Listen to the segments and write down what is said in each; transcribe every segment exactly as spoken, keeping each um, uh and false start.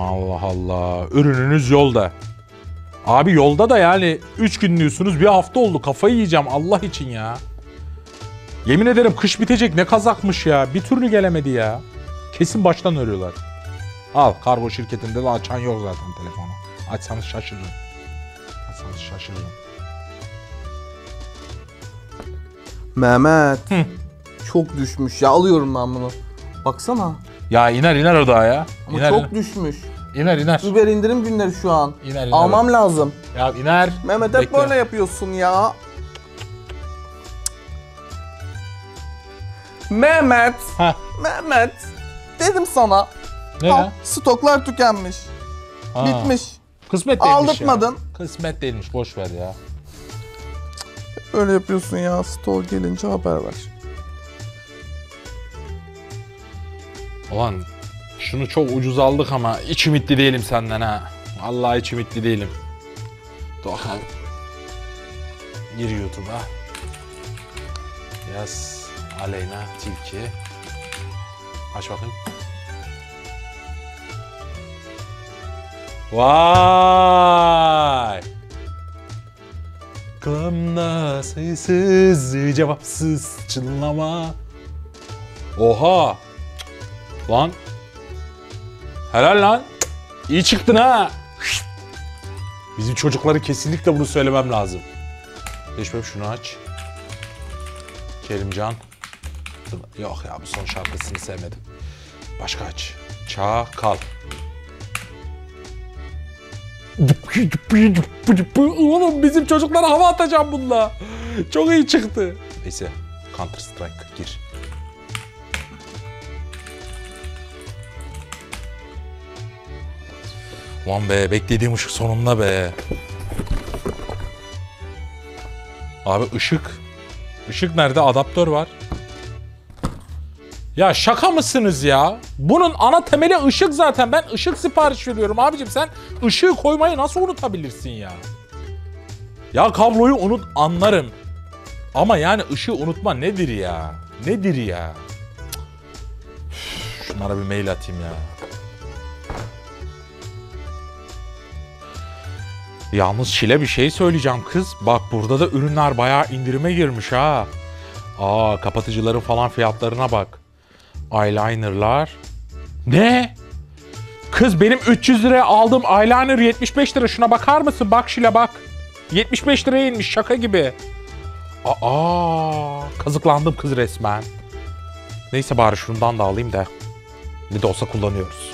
Allah Allah. Ürününüz yolda. Abi yolda da yani üç günlüsünüz, bir hafta oldu. Kafayı yiyeceğim Allah için ya. Yemin ederim kış bitecek, ne kazakmış ya. Bir türlü gelemedi ya. Kesin baştan örüyorlar. Al, kargo şirketinde de açan yok zaten telefonu. Açsanız şaşırırım. Açsanız şaşırırım. Mehmet. Hı. Çok düşmüş ya, alıyorum ben bunu. Baksana. Ya iner iner o daha ya. Ama iner, çok iner. düşmüş. İner iner. Uber indirim günleri şu an. İner, iner. Almam abi. lazım. Ya iner. Mehmet hep böyle yapıyorsun ya. Mehmet. Heh. Mehmet. Dedim sana. Ne Al, Stoklar tükenmiş. Aa, bitmiş. Kısmet değilmiş. Aldatmadın. Ya. Kısmet değilmiş, boş ver ya. Öyle yapıyorsun ya, stok gelince haber ver. Ulan şunu çok ucuz aldık ama hiç ümitli değilim senden ha. Vallahi hiç ümitli değilim. Doğan. Gir YouTube'a. Yaz Aleyna Tilki. Aç bakayım. Vay! Aklımda sayısız, cevapsız çınlama. Oha! Lan! Helal lan! İyi çıktın ha! Bizim çocukları kesinlikle bunu söylemem lazım. Geçmem, şunu aç. Kerimcan. Yok ya, bu son şarkısını sevmedim. Başka aç. Çakal. Oğlum bizim çocuklara hava atacağım bununla. Çok iyi çıktı. Neyse, Counter Strike gir. Ulan be, beklediğim ışık sonunda be. Abi ışık. Işık nerede? Adaptör var. Ya şaka mısınız ya? Bunun ana temeli ışık zaten. Ben ışık sipariş veriyorum abicim. Sen ışığı koymayı nasıl unutabilirsin ya? Ya kabloyu unut anlarım. Ama yani ışığı unutma nedir ya? Nedir ya? Üf, şunlara bir mail atayım ya. Yalnız Şile bir şey söyleyeceğim kız. Bak burada da ürünler bayağı indirime girmiş ha. Aa, kapatıcıların falan fiyatlarına bak. Eyelinerlar. Ne? Kız benim üç yüz liraya aldığım eyeliner yetmiş beş lira. Şuna bakar mısın? Bak Şile bak. yetmiş beş liraya inmiş, şaka gibi. Aa, kazıklandım kız resmen. Neyse bari şundan da alayım da. Ne de olsa kullanıyoruz.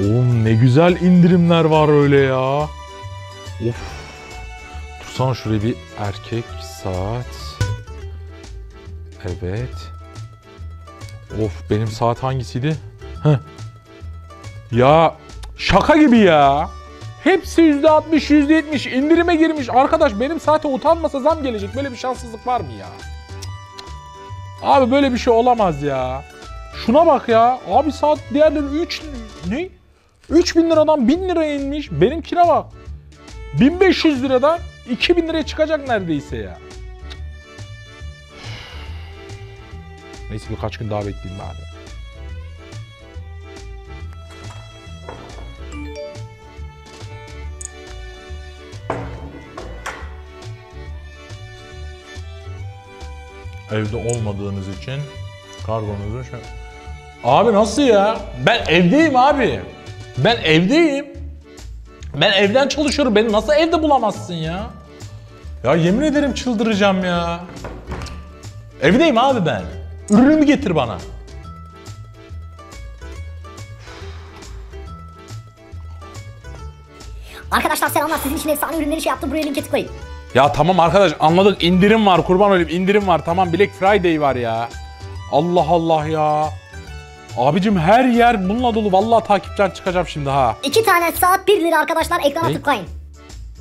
Oğlum ne güzel indirimler var öyle ya. Of. Dursana şuraya bir erkek saat. Evet. Of, benim saat hangisiydi? Heh. Ya şaka gibi ya. Hepsi yüzde altmış yüzde yetmiş indirime girmiş. Arkadaş benim saate utanmasa zam gelecek. Böyle bir şanssızlık var mı ya? Abi böyle bir şey olamaz ya. Şuna bak ya. Abi saat diğerleri üç... Ne? üç bin liradan bin liraya inmiş. Benimkine bak. bin beş yüz liradan iki bin liraya çıkacak neredeyse ya. Neyse birkaç gün daha bekleyeyim bari. Evde olmadığınız için kargonuzu şey... Abi nasıl ya? Ben evdeyim abi. Ben evdeyim. Ben evden çalışıyorum. Beni nasıl evde bulamazsın ya? Ya yemin ederim çıldıracağım ya. Evdeyim abi ben. Ürünümü getir bana. Arkadaşlar selamlar. Sizin için efsane ürünleri şey yaptım. Buraya linke tıklayın. Ya tamam arkadaş, anladık. İndirim var. Kurban olayım, indirim var. Tamam, Black Friday var ya. Allah Allah ya. Abicim her yer bununla dolu. Vallahi takipten çıkacağım şimdi ha. İki tane saat bir lira arkadaşlar. Ekrana ne? Tıklayın.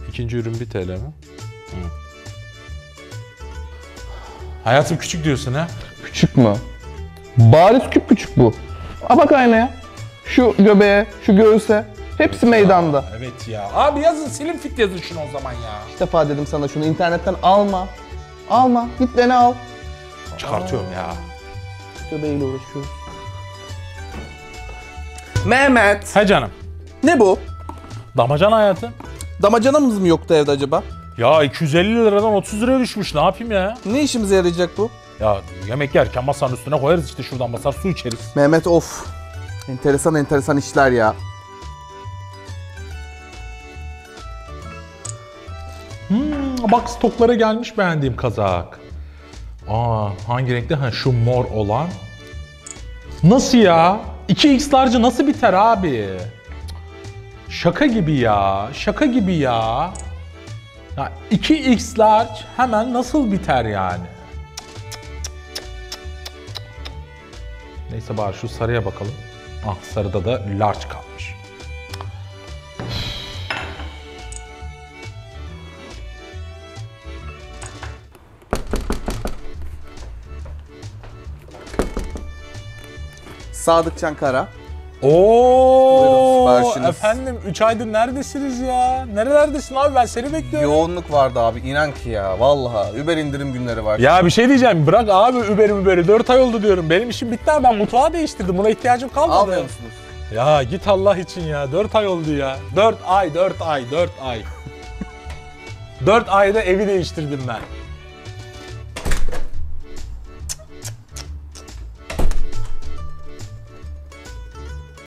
İkinci ürün bir TL mi? Hı. Hayatım küçük diyorsun ha. Küçük mü? Bariz küp küçük bu. A bak aynaya. Şu göbeğe, şu göğüse. Hepsi evet meydanda. Ya, evet ya. Abi yazın, Slim Fit yazın şunu o zaman ya. İlk defa dedim sana şunu internetten alma. Alma. Git dene al. Çıkartıyorum Aa. ya. Göbeğiyle uğraşıyoruz. Mehmet. He canım. Ne bu? Damacana hayatı. Damacanamız mı yoktu evde acaba? Ya iki yüz elli liradan otuz liraya düşmüş, ne yapayım ya? Ne işimize yarayacak bu? Ya yemek yerken masanın üstüne koyarız işte, şuradan basar su içeriz. Mehmet of. Enteresan enteresan işler ya. Hmm, bak stoklara gelmiş beğendiğim kazak. Aa, hangi renkte? Ha, şu mor olan. Nasıl ya? iki X large'ı nasıl biter abi? Şaka gibi ya. Şaka gibi ya. Ya iki X large hemen nasıl biter yani? Neyse bari şu sarıya bakalım. Ah, sarıda da large kalmış. Sadık Çankara. Ooo efendim, üç aydır neredesiniz ya? Nerelerdesin abi, ben seni bekliyorum. Yoğunluk vardı abi, inan ki ya vallahi. Uber indirim günleri var. Ya bir şey diyeceğim, bırak abi Uber'i Uber'i dört ay oldu diyorum. Benim işim bitti abi, ben mutfağı değiştirdim, buna ihtiyacım kalmadı. Almıyor musunuz? Ya git Allah için ya, dört ay oldu ya. dört ay, dört ay, dört ay. dört ayda evi değiştirdim ben.